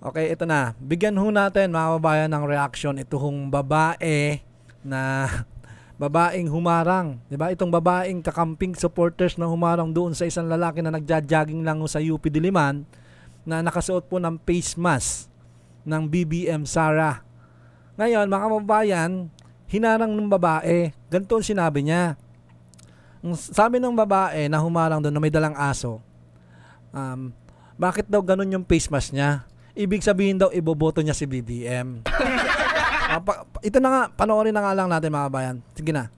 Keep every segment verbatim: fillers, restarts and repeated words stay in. Okay, ito na. Bigyan ho natin mga kababayan ng reaction itong babae na babaeng humarang, 'di ba? Itong babaeng kakamping supporters na humarang doon sa isang lalaki na nagja-jogging lang sa U P Diliman na nakasuot po ng face mask ng B B M Sara. Ngayon, mga kababayan, hinarang ng babae, ganito ang sinabi niya. Sabi ng babae na humarang doon na may dalang aso, um, bakit daw ganun yung face mask niya? Ibig sabihin daw, iboboto niya si B B M. uh, ito na nga, panoorin na nga lang natin mga kabayan. Sige na.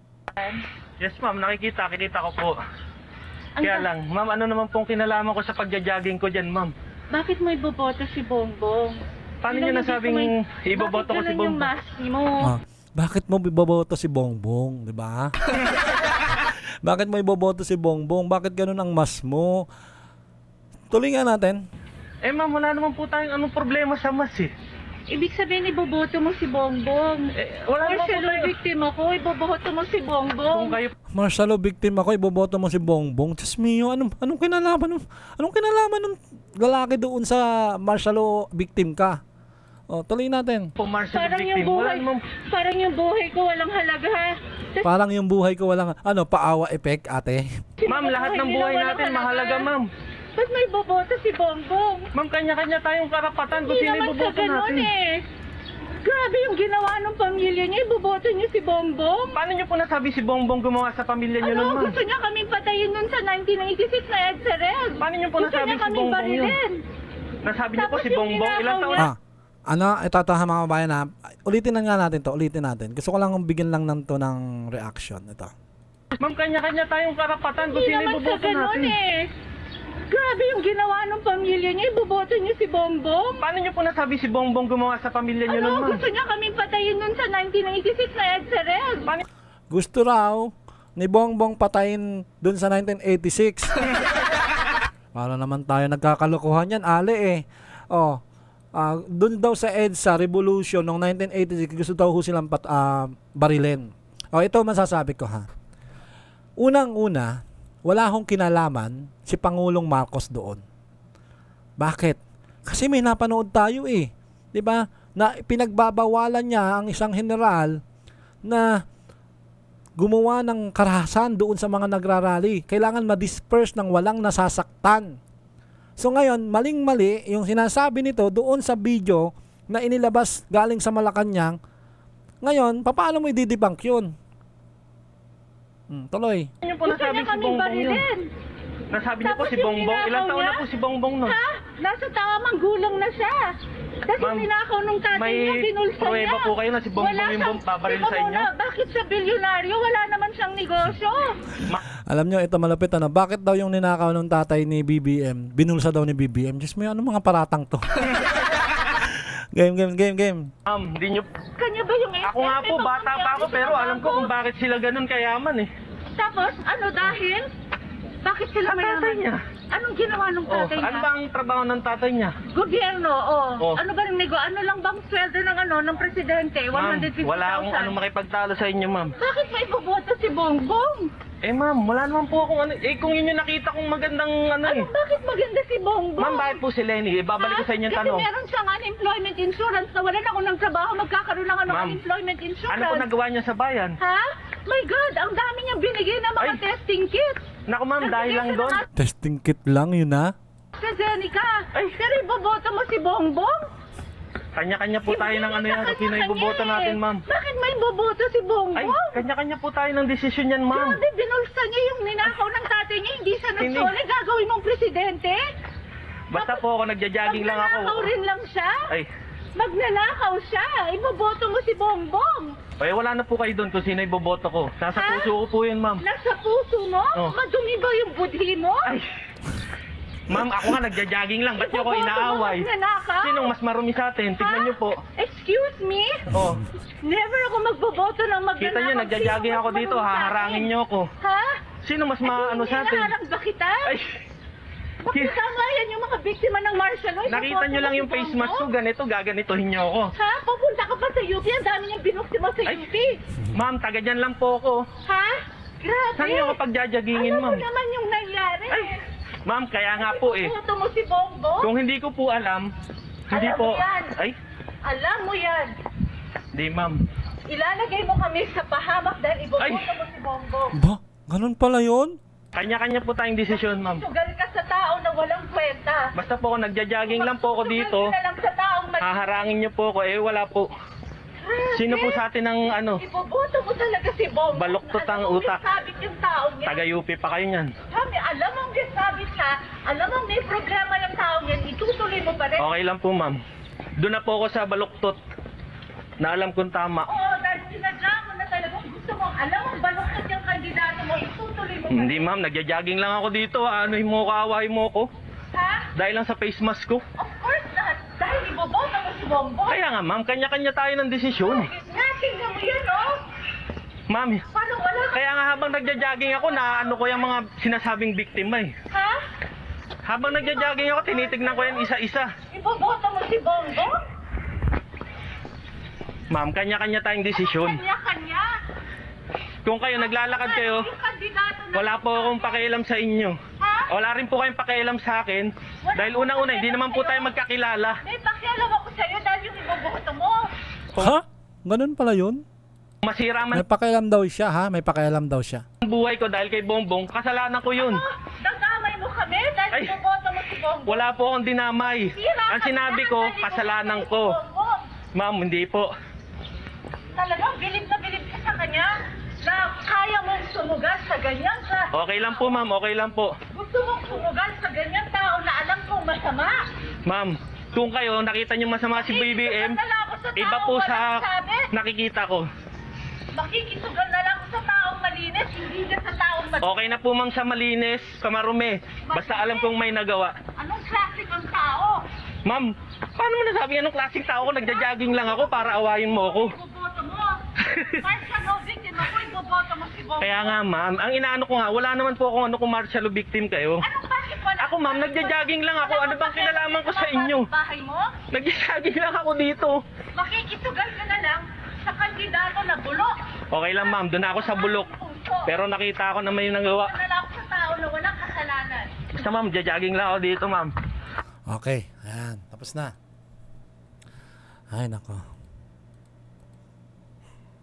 Yes ma'am, nakikita, kinita ko po. Kaya lang, ma'am, ano naman pong kinalaman ko sa pagja-jogging ko dyan ma'am? Bakit mo iboboto si Bongbong? Paano niyo nasabing iboboto ko si Bongbong? Ah, bakit mo iboboto si Bongbong, di ba? Bakit mo iboboto si Bongbong? Bakit ganun ang mas mo? Tuloy nga natin. Eh ma'am, wala naman po tayong anong problema sa mas eh. Ibig sabihin, iboboto mo si Bongbong. Eh, wala Marshall o victim ako, iboboto mo si Bongbong. Marshall o victim ako, iboboto mo si Bongbong. Diyos mio, anong, anong kinalaman? Anong, anong kinalaman ng lalaki doon sa Marshall o victim ka? O, tuloy natin. Po, Marshall parang victim, yung buhay, parang yung buhay ko walang halaga. Parang yung buhay ko walang, ano, paawa effect, ate. Ma'am, lahat ng buhay natin mahalaga, ma'am. Ba't may boboto si Bongbong? Ma'am, kanya-kanya tayong karapatan kung sino iboboto natin. Eh. Grabe yung ginawa ng pamilya niya, iboboto niyo si Bongbong. Paano niyo po nasabi si Bongbong gumawa sa pamilya niyo ano, nun, ma'am? Gusto niya kaming patayin nun sa nineteen ninety-six na EDSA Reg. Paano niyo po gusto nasabi si Bongbong yun? Nasabi niyo po si Bongbong, ilang taon na? Ah. Ano, itatahan mga kabayan na, ulitin na nga natin to, ulitin natin. Gusto ko lang bigyan lang ng to ng reaction, ito. Ma'am, kanya-kanya tayong karapatan kung sino iboboto natin. Eh. Grabe yung ginawa ng pamilya niya, iboboto niyo si Bongbong. Paano niyo po nasabi si Bongbong gumawa sa pamilya niyo ano, nun, ma'am? Gusto niya kaming patayin nun sa nineteen ninety-six na EDSA Reg. Gusto raw ni Bongbong patayin dun sa nineteen eighty-six. Para naman tayo nagkakalokohan yan, ale eh. Oh. Uh, doon daw sa EDSA Revolution noong nineteen eighty-six, gusto daw ho silang pat, uh, barilin. O, ito masasabi ko ha. Unang-una, wala hong kinalaman si Pangulong Marcos doon. Bakit? Kasi may napanood tayo eh. Diba? Na pinagbabawalan niya ang isang general na gumawa ng karahasan doon sa mga nagrarally. Kailangan ma-disperse ng walang nasasaktan. So ngayon, maling-mali yung sinasabi nito doon sa video na inilabas galing sa Malacanang. Ngayon, paano mo i-debunk yun? Hmm, tuloy. Ano po nasabi si Bongbong yun? Nasabi niyo po si Bongbong? Ilang taon na po si Bongbong nun? Ha? Nasa tamang gulang na siya. Kasi ninakaw nung tatay niya, binulsa niya. May pruweba po kayo na si Bongbong yung bombabaril sa inyo? Bakit sa bilyonaryo? Wala naman siyang negosyo. Alam nyo, ito malapit na. Bakit daw yung ninakaw nung tatay ni B B M? Binulsa daw ni B B M. Diyos mo, anong mga paratang to? Game, game, game, game. Um, di nyo... Kanya ba yung... Ako nga po, bata pa ako, pero alam ko kung bakit sila ganun kayaman eh. Tapos, ano dahil? Bakit sila kayaman niya? Anong ginawa ng tatay oh, niya? Ano ba ang trabaho ng tatay niya? Gobyerno, oh. oh. Ano ba ng nego? Ano lang bang sweldo ng ano ng presidente? one hundred fifty thousand. Wala akong anong makipagtalo sa inyo, ma'am. Bakit may boboto si Bongbong? Eh, ma'am, wala naman po akong ano. Eh, kung yun yung nakita kong magandang ano eh. Ano, bakit maganda si Bongbong? Ma'am, bakit po si Leni? Ibabalik ko sa inyo yung tanong. Kasi meron siyang unemployment insurance na wala na akong ng trabaho, magkakaroon ng ano unemployment insurance. Ano po nagawa niya sa bayan? Ha? My God, ang dami niyang binigay ng mga Ay. testing kits. Naku ma'am, dahil lang doon. Testing kit lang yun ha? Sa Zenica, pero iboboto mo si Bongbong? Kanya-kanya po tayo ng ano yan, kasi naiboboto natin ma'am. Bakit may boboto si Bongbong? Ay, kanya-kanya po tayo ng desisyon yan ma'am. Grabe, binulsa niya yung ninakaw ng tatay niya, hindi siya nagsole, gagawin mong presidente? Basta po ako, nagja-jogging lang ako. Magnanakaw rin lang siya? Ay. Magnanakaw siya, iboboto mo si Bongbong. Ay, wala na po kayo doon kung sino iboboto ko. Nasa ha? puso ko po yun, ma'am. Nasa puso mo? Oh. Madumi ba yung budhi mo? Ay. Ma'am, ako nga nagja-jogging lang. Ba't niyo ako inaaway? Sinong mas marumi sa atin? Tignan niyo po. Excuse me? Oh. Never ako magboboto ng magnanakaw. Kita niyo, nagja-jogging ako dito. Haharangin niyo ako. Ha? Sino mas maano sa atin? Hinaharang ba kita? Ay. Pakisama yan yung mga biktima ng martial law. Nakita nyo lang yung face mask ko, ganito, gaganitohin nyo ako. Ha? Papunta ka pa sa U P, ang dami niyang binuktima sa U P. Ma'am, taga dyan lang po ako. Ha? Grabe. Saan nyo ako pagjajagingin, ma'am? Alam mo naman yung nangyari. Ma'am, kaya nga po eh. Iboboto mo si Bongbong? Kung hindi ko po alam, Hindi alam po. Ay? Alam mo yan. Hindi, ma'am. Ilalagay mo kami sa pahamak dahil iboboto mo si Bongbong. Ba? Ganun pala yun? Kanya-kanya po tayong desisyon, ma'am. Sugal ka sa tao na walang kwenta. Basta po ako, nagja-jogging lang po ako dito. Sugal ka lang sa taong mag- haharangin niyo po ako. Eh, wala po. Sino po sa atin ang ano? Iboboto mo talaga si Bongbong. Baloktot ang utak. Sabit yung taong yan. Taga-Yupi pa kayo niyan. Kami, alam mong sabit ka. Alam mong may programa ng taong yan. Itutuloy mo pa rin. Okay lang po, ma'am. Doon na po ako sa baloktot. Na alam kong tama. Oo, dahil sinadya mo na talagang gusto mo. Alam mong baloktot yung kandidato mo. Itutuloy mo pa rin. Hindi, ma'am. Nagja-jogging lang ako dito. Ano'y mo ka, awahin mo ko. Ha? Dahil lang sa face mask ko. Of course not. Dahil iboboto mo si Bongbong. Kaya nga, ma'am. Kanya-kanya tayo ng desisyon. Nating na mo yan, oh. Ma'am. Paano wala ka? Kaya nga habang nagja-jogging ako, naano ko yung mga sinasabing biktima eh. Ha? Habang nagja-jogging ako, tinitignan ko yan isa-isa. Iboboto mo si Bongbong? Ma'am, kanya-kanya tayong desisyon. Kanya-kanya? Kung kayo naglalakad kayo, wala po akong pakialam sa inyo. Ha? Wala rin po kayong pakialam sa akin. Wala dahil unang-una, hindi naman po tayo magkakilala. May pakialam ako sa'yo dahil yung iboboto mo. Ha? Ganun pala yun? Masira man. May pakialam daw siya, ha? May pakialam daw siya. Ang buhay ko dahil kay Bongbong, kasalanan ko yun. Ano? Dadamay mo kami dahil iboboto mo si Bongbong? Wala po akong dinamay. Sira ang sinabi ko, kasalanan ko. Si Ma'am, hindi po. Talagang bilib na bilib ka sa kanya na kaya mong sumugal sa ganyan ka. Okay lang po, ma'am. Okay lang po. Gusto mong sumugal sa ganyan tao na alam kong masama. Ma'am, kung kayo nakita niyo masama si B B M, iba po sa nakikita ko. Makikisugal na lang sa taong malinis, hindi na sa taong malinis. Okay na po, ma'am, sa malinis, sa marumi. Basta alam kong may nagawa. Anong klasik ang tao? Ma'am, paano mo nasabi anong klasik tao ko? Nagja-jogging lang ako para awayin mo ako. Martial o victim, ako iboboto mo si Bongbong. Kaya nga, ma'am, ang inaano ko nga, wala naman po akong ano kung martial o victim kayo. Anong bakit wala? Ako, ma'am, nagja-jogging lang ako. Ano bang kinalaman ko sa inyo? Bahay mo? Nagja-jogging lang ako dito. Makikitugal ka na lang sa kandidato na bulok. Okay lang, ma'am, doon ako sa bulok. Pero nakita ko na may nanggawa. Wala ako sa tao na walang kasalanan. Basta, ma'am, nagja-jogging lang ako dito, ma'am. Okay, ayan, tapos na. Ay, nako.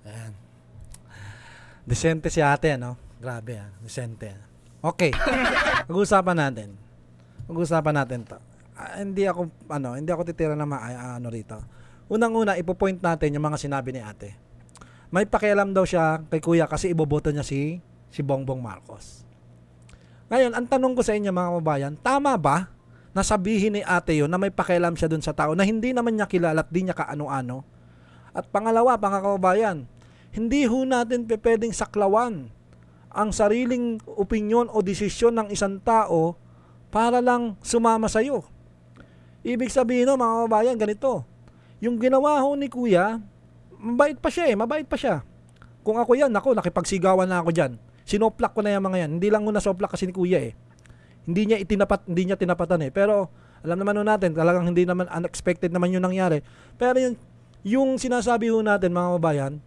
Ayan. Desente si ate, no? Grabe, ah. Desente. Okay. Pag-uusapan natin. Pag-uusapan natin to. Ah, hindi ako, ano, hindi ako titira na maano rito. Unang-una, ipopoint natin yung mga sinabi ni ate. May pakialam daw siya kay kuya kasi iboboto niya si, si Bongbong Marcos. Ngayon, ang tanong ko sa inyo, mga kababayan, tama ba na sabihin ni ate yun na may pakialam siya dun sa tao na hindi naman niya kilala at di niya kaano-ano? At pangalawa, pangkakabayan, hindi ho natin pwedeng saklawan ang sariling opinyon o desisyon ng isang tao para lang sumama sa iyo. Ibig sabihin no, mga kababayan, ganito. Yung ginawa ho ni kuya, mabait pa siya eh, mabait pa siya. Kung ako yan, ako, nakipagsigawan na ako dyan. Sinoplak ko na yung mga yan. Hindi lang ho nasoplak kasi ni kuya eh. Hindi niya itinapat, hindi niya tinapatan eh. Pero alam naman ho natin, talagang hindi naman unexpected naman yung nangyari. Pero yung Yung sinasabi ho natin, mga kababayan,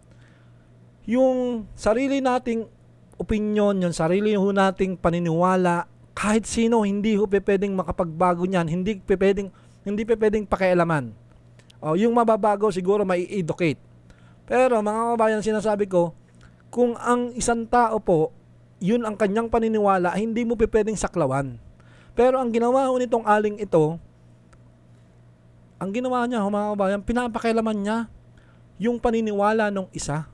yung sarili nating opinyon, yung sarili ho nating paniniwala, kahit sino hindi ho pwedeng makapagbago niyan, hindi pwedeng hindi pwedeng pakialaman. O, yung mababago siguro mai-educate. Pero mga kababayan, sinasabi ko, kung ang isang tao po, yun ang kanyang paniniwala, hindi mo pwedeng saklawan. Pero ang ginawa ho nitong aling ito, ang ginawa niya, mga kababayan, pinapakialaman niya yung paniniwala ng isa.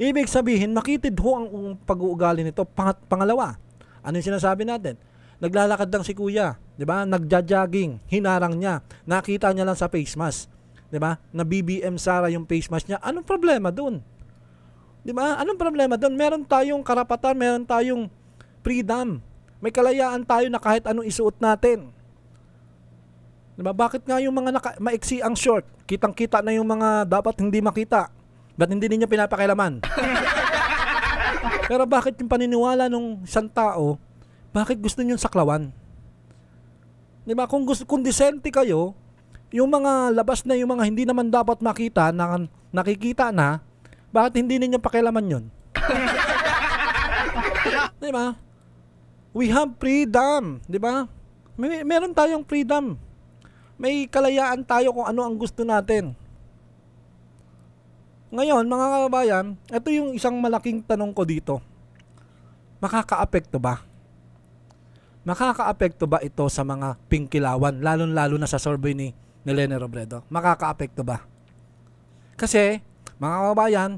Ibig sabihin, makitid ho ang pag-uugali nito. Pang pangalawa, ano yung sinasabi natin? Naglalakad lang si kuya, di ba? Nagja-jogging, hinarang niya. Nakita niya lang sa face mask, di ba? Na B B M Sara yung face mask niya. Anong problema doon? Di ba? Anong problema doon? Meron tayong karapatan, meron tayong freedom. May kalayaan tayo na kahit anong isuot natin. Diba? Bakit nga yung mga naka, maiksi ang short? Kitang-kita na yung mga dapat hindi makita. Ba't hindi ninyo pinapakialaman? Pero bakit yung paniniwala ng isang tao, bakit gusto nyo saklawan? Diba? Kung, gusto, kung disente kayo, yung mga labas na yung mga hindi naman dapat makita, na, nakikita na, bakit hindi ninyo pakialaman yun? Diba? We have freedom. Diba? May, meron tayong freedom. may kalayaan tayo kung ano ang gusto natin. Ngayon, mga kababayan, ito yung isang malaking tanong ko dito. Makakaapekto ba? Makakaapekto ba ito sa mga pingkilawan, lalong-lalo na sa survey ni, ni Leni Robredo? Makakaapekto ba? Kasi, mga kababayan,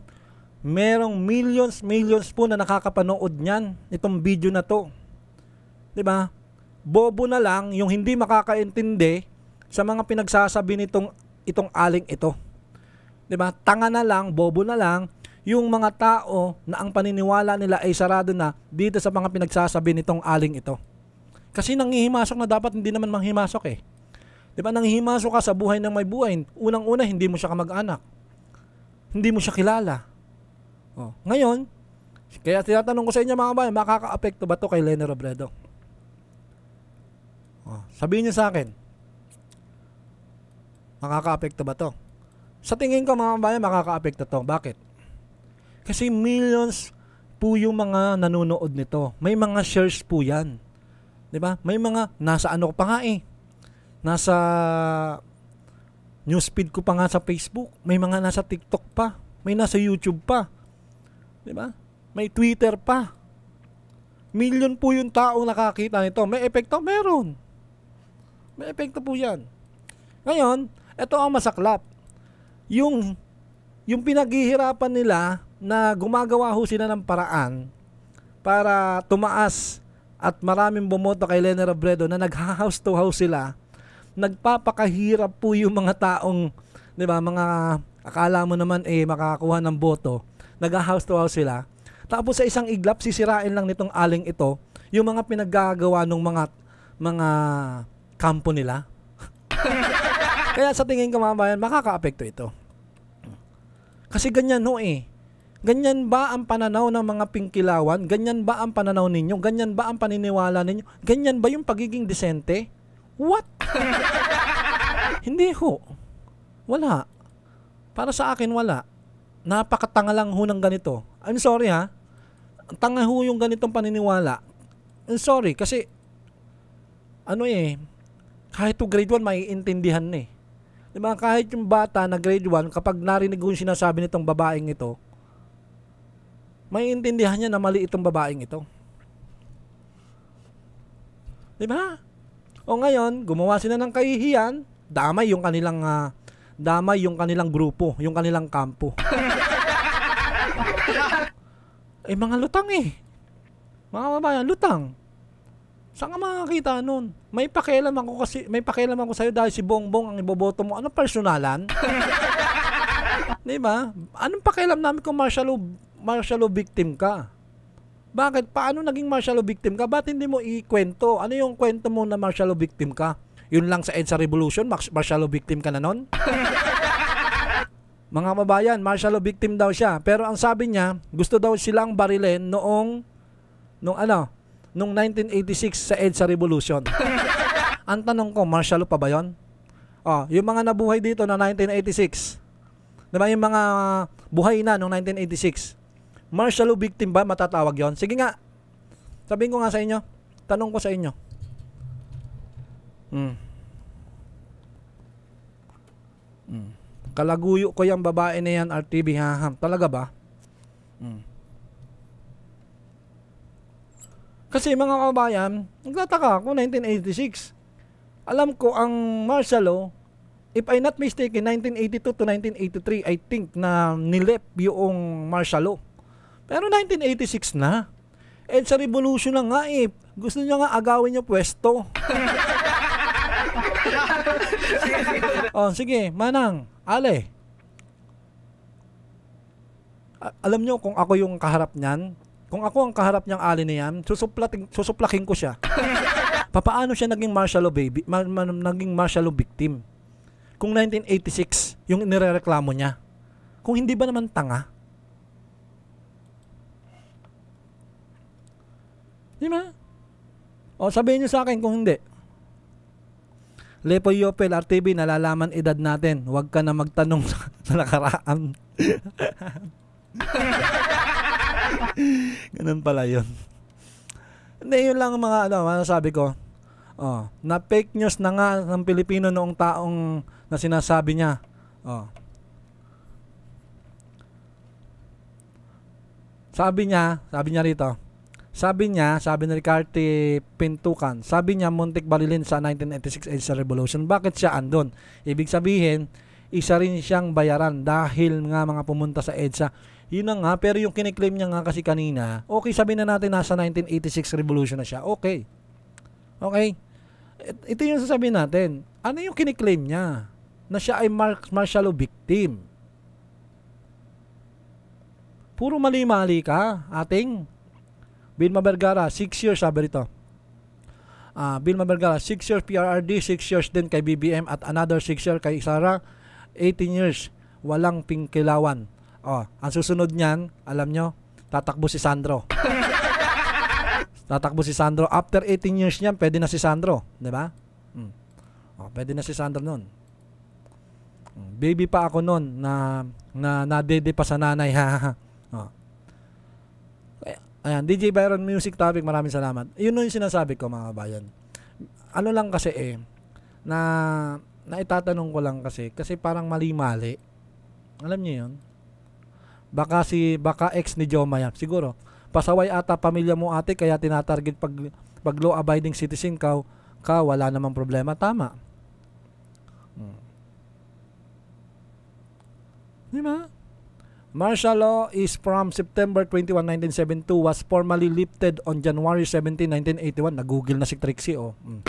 merong millions, millions po na nakakapanood niyan, itong video na to. Diba? Bobo na lang yung hindi makakaintindi sa mga pinagsasabi nitong itong aling ito. Diba? Tanga na lang, bobo na lang yung mga tao na ang paniniwala nila ay sarado na dito sa mga pinagsasabi nitong aling ito. Kasi nanghihimasok na dapat hindi naman manghimasok eh. Diba? Nanghihimasok ka sa buhay ng may buhay. Unang-una, hindi mo siya kamag-anak. Hindi mo siya kilala. Oh. Ngayon, kaya tinatanong ko sa inyo mga bayan, makaka-apekto ba to kay Leni Robredo? Oh. Sabihin niyo sa akin, makaka-apekto ba to? Sa tingin ko mga bayan, makaka-apekto to. Bakit? Kasi millions po yung mga nanonood nito. May mga shares po yan. Diba? May mga nasa ano pa nga eh. Nasa newsfeed ko pa nga sa Facebook. May mga nasa TikTok pa. May nasa YouTube pa. Diba? May Twitter pa. Million po yung taong nakakita nito. May epekto? Meron. May epekto po yan. Ngayon, ito ang masaklap. Yung, yung pinaghihirapan nila na gumagawa ho sila ng paraan para tumaas at maraming bumoto kay Leni Robredo na nag-house to house sila, nagpapakahirap po yung mga taong, di ba, mga akala mo naman eh makakakuha ng boto, nag-house to house sila. Tapos sa isang iglap, sisirain lang nitong aling ito yung mga pinaggagawa ng mga, mga kampo nila. Kaya sa tingin ko mga bayan, makaka-apekto ito. Kasi ganyan ho eh. Ganyan ba ang pananaw ng mga pingkilawan? Ganyan ba ang pananaw ninyo? Ganyan ba ang paniniwala ninyo? Ganyan ba yung pagiging disente? What? Hindi ho. Wala. Para sa akin, wala. Napakatanga lang ho ng ganito. I'm sorry ha. Tanga ho yung ganitong paniniwala. I'm sorry kasi ano eh, kahit to grade one maiintindihan eh. Diba, kahit yung bata na grade one, kapag narinig yung sinasabi nitong babaeng ito, maiintindihan niya na mali itong babaeng ito. Diba? O ngayon, gumawa sila ng kahihiyan, damay yung kanilang, uh, damay yung kanilang grupo, yung kanilang kampo. Eh, mga lutang eh. Mga babayan, lutang. Saan ka makakita nun? May pakialam ako kasi, may pakialam ako sa'yo dahil si Bongbong ang iboboto mo. Anong personalan? Diba? Anong pakialam namin kung martial law, martial law victim ka? Bakit? Paano naging martial law victim ka? Ba't hindi mo ikwento? Ano yung kwento mo na martial law victim ka? Yun lang sa EDSA Revolution, martial law victim ka na nun? Mga mabayan, martial law victim daw siya. Pero ang sabi niya, gusto daw silang barilin noong, noong ano? Noong nineteen eighty-six sa EDSA Revolution. Ang tanong ko, martial law pa ba yun? Oh, yung mga nabuhay dito na nineteen eighty-six. Diba yung mga buhay na noong nineteen eighty-six? Martial law victim ba matatawag yon? Sige nga. Sabihin ko nga sa inyo. Tanong ko sa inyo. Hmm. Hmm. Kalaguyo ko yung babae na yan, R T B. Ha-ham. Talaga ba? Hmm. Kasi mga kabayan, nagtataka ako, nineteen eighty-six. Alam ko ang martial law, if I'm not mistaken, nineteen eighty-two to nineteen eighty-three, I think na nilep yung martial law. Pero nineteen eighty-six na. And sa revolution na nga eh, gusto niya nga agawin yung pwesto. Oh, sige, Manang, Ale. Alam nyo kung ako yung kaharap niyan, kung ako ang kaharap niyang alin niyan, susuplaking, susuplaking ko siya. Papaano siya naging martial law baby, ma ma naging martial law victim? Kung nineteen eighty-six yung inireklamo niya. Kung hindi ba naman tanga? Di ba? O sabihin niyo sa akin kung hindi. Lepo Yopel, R T B, nalalaman edad natin. Huwag ka na magtanong sa nakaraan. Ganun pala yun. Hindi, yun lang mga ano, masasabi ko. Oh, na fake news na nga ng Pilipino noong taong na sinasabi niya. Oh. Sabi niya, sabi niya rito. Sabi niya, sabi ni Ricarte Pintukan, sabi niya muntik barilin sa nineteen eighty-six AIDS Revolution. Bakit siya andun? Ibig sabihin, isa rin siyang bayaran dahil nga mga pumunta sa EDSA. Yun na nga, pero yung kiniklaim niya nga kasi kanina, okay, sabi na natin nasa nineteen eighty-six Revolution na siya. Okay. Okay? Ito yung sasabihin natin. Ano yung kiniklaim niya? Na siya ay martial law victim. Puro mali-mali ka, ating Vilma Vergara, six years, sabi rito. Uh, Vilma Vergara, six years P R R D, six years din kay B B M at another six years kay Sara, eighteen years. Walang pingkilawan. Oh, ang susunod niyan, alam nyo, tatakbo si Sandro. Tatakbo si Sandro. After eighteen years niyan, pwede na si Sandro. Diba? Hmm. Oh, pwede na si Sandro nun. Hmm. Baby pa ako nun na, na nadede pa sa nanay. Ha. Oh. Ayan, D J Byron Music Topic, maraming salamat. Yun yung sinasabi ko, mga kabayan. Ano lang kasi eh, na, na itatanong ko lang kasi, kasi parang mali-mali. Alam niyo yun? Baka si, baka ex ni Joma yan, siguro. Pasaway ata pamilya mo ate, kaya tinatarget pag, pag law-abiding citizen ka, ka, wala namang problema. Tama. Hmm. Di ba? Martial law is from September twenty-one, nineteen seventy-two, was formally lifted on January seventeenth, nineteen eighty-one. Nag-google na si Trixie, oh. Mm.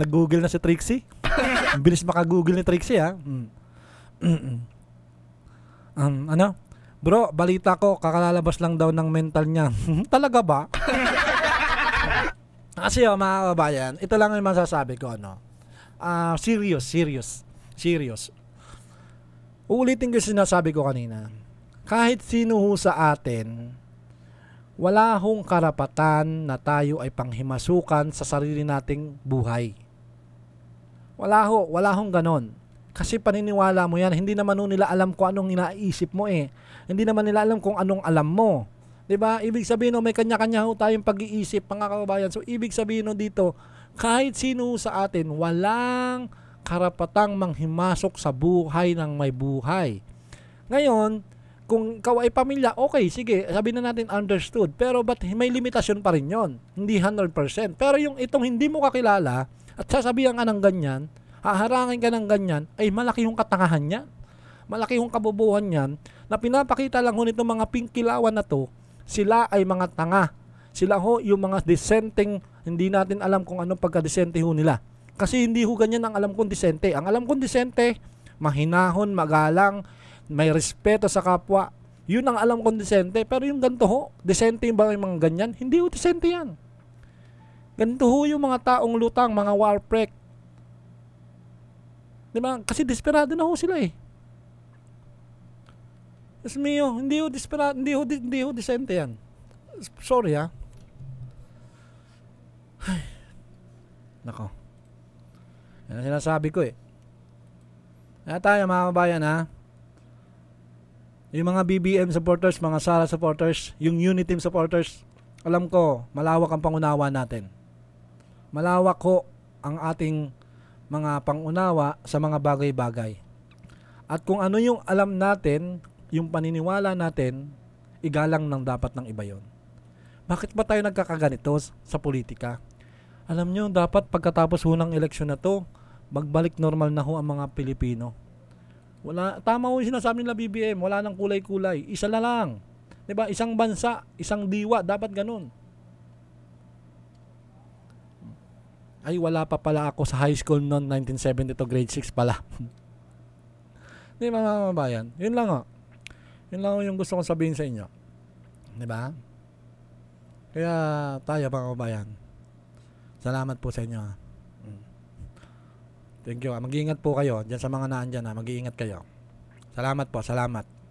Nag-google na si Trixie. Bilis maka-google ni Trixie, ha. Mm. um, ano? Bro, balita ko, kakalalabas lang daw ng mental niya. Talaga ba? Kasi, oh, mga kabayan, ito lang yung masasabi ko, ano. Uh, serious, serious. Serious. Uulitin ko yung sinasabi ko kanina. Kahit sino ho sa atin, wala hong karapatan na tayo ay panghimasukan sa sarili nating buhay. Wala ho, wala hong ganon. Kasi paniniwala mo yan, hindi naman nila alam kung anong inaisip mo eh. Hindi naman nila alam kung anong alam mo. Diba? Ibig sabihin no, may kanya-kanya ho tayong pag-iisip, mga kababayan. So, ibig sabihin no, dito, kahit sino sa atin, walang karapatang manghimasok sa buhay ng may buhay. Ngayon, kung ikaw ay pamilya, okay, sige, sabi na natin understood, pero but may limitasyon pa rin yon, hindi one hundred percent. Pero yung itong hindi mo kakilala at sasabihan ka ng ganyan, haharangin ka ng ganyan, ay malaki yung katangahan niya, malaki yung kabobohan niyan, na pinapakita lang ho nitong mga pingkilawan na to, sila ay mga tanga. Sila ho yung mga dissenting, hindi natin alam kung anong pagka-dissente ho nila. Kasi hindi ho ganyan ang alam kong disente. Ang alam kong disente, mahinahon, magalang, may respeto sa kapwa. Yun ang alam kong disente. Pero yung ganito ho, disente yung bang mga ganyan? Hindi ho disente yan. Ganito ho yung mga taong lutang, mga warprek. Diba? Kasi desperado na ho sila eh. Yes, miyo, hindi ho desperado, hindi ho, hindi ho disente yan. Sorry ha. Ay. Nako. Yan ang sinasabi ko eh. Kaya tayo mga kabayan ha. Yung mga B B M supporters, mga Sara supporters, yung Uniteam supporters, alam ko, malawak ang pangunawa natin. Malawak ko ang ating mga pangunawa sa mga bagay-bagay. At kung ano yung alam natin, yung paniniwala natin, igalang ng dapat ng iba yon. Bakit ba tayo nagkakaganito sa politika? Alam nyo, dapat pagkatapos ho ng eleksyon na to, magbalik normal na ho ang mga Pilipino. Wala, tama ho yung sinasabi nila B B M, wala nang kulay-kulay. Isa na lang. Diba? Isang bansa, isang diwa, dapat ganun. Ay, wala pa pala ako sa high school noon, nineteen seventy to grade six pala. Diba mga mabayan? Yun lang ho. Yun lang ho yung gusto kong sabihin sa inyo. Diba? Kaya tayo mga mabayan. Salamat po sa inyo. Thank you. Mag-iingat po kayo diyan sa mga naandiyan, mag-iingat kayo. Salamat po, salamat.